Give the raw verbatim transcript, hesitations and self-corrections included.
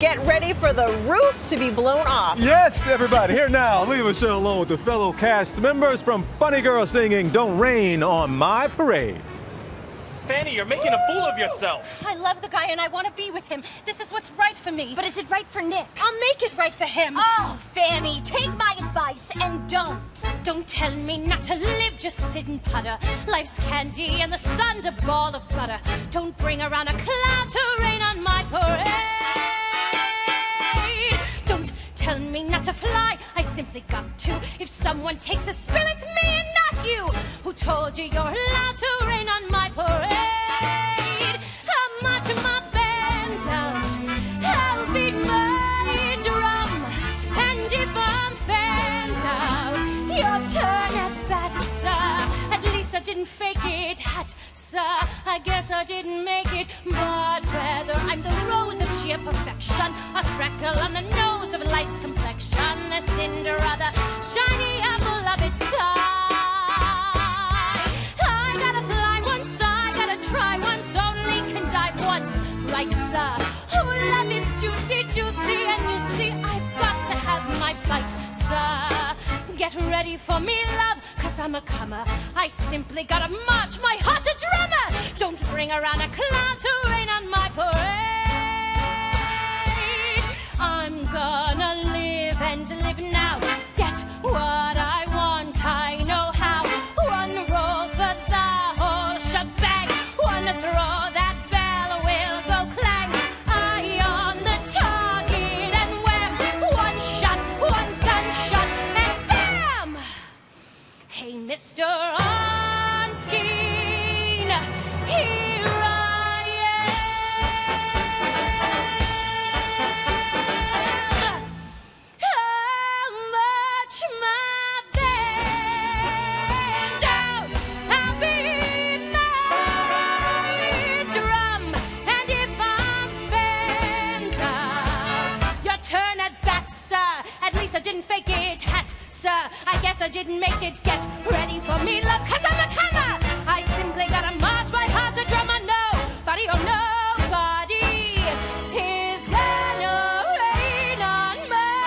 Get ready for the roof to be blown off. Yes, everybody. Here now, Lea Michele alone with the fellow cast members from Funny Girl singing Don't Rain on My Parade. Fanny, you're making Woo! a fool of yourself. I love the guy and I want to be with him. This is what's right for me. But is it right for Nick? I'll make it right for him. Oh, Fanny, take my advice and don't. Don't tell me not to live, just sit and putter. Life's candy and the sun's a ball of butter. Don't bring around a cloud to rain on my parade. Tell me not to fly, I simply got to. If someone takes a spill, it's me and not you. Who told you you're allowed to rain on my parade? I'll march my band out, I'll beat my drum, and if I'm fanned out, your turn at battle, sir. At least I didn't fake it, hat, sir. I guess I didn't make it, but whether I'm the rose of sheer perfection, a freckle on the nose of life's complexion, the cinder or the shiny apple of its eye. I gotta fly once, I gotta try once, only can die once, like sir. Oh, love is juicy, juicy, and you see I've got to have my fight, sir. Get ready for me, love, cause I'm a comer. I simply gotta march my heart a drummer. Don't bring around a cloud to rain on my parade. I'm gonna live and live now. Get what I want, I know how. One roll for the whole shebang. One throw, that bell will go clang. Eye on the target and wham. One shot, one gunshot, and bam! Hey, Mister Unseen, here I am. I didn't fake it, hat, sir. I guess I didn't make it. Get ready for me, love, cause I'm a comer. I simply gotta march my heart to drum on nobody, oh nobody is gonna rain on mine.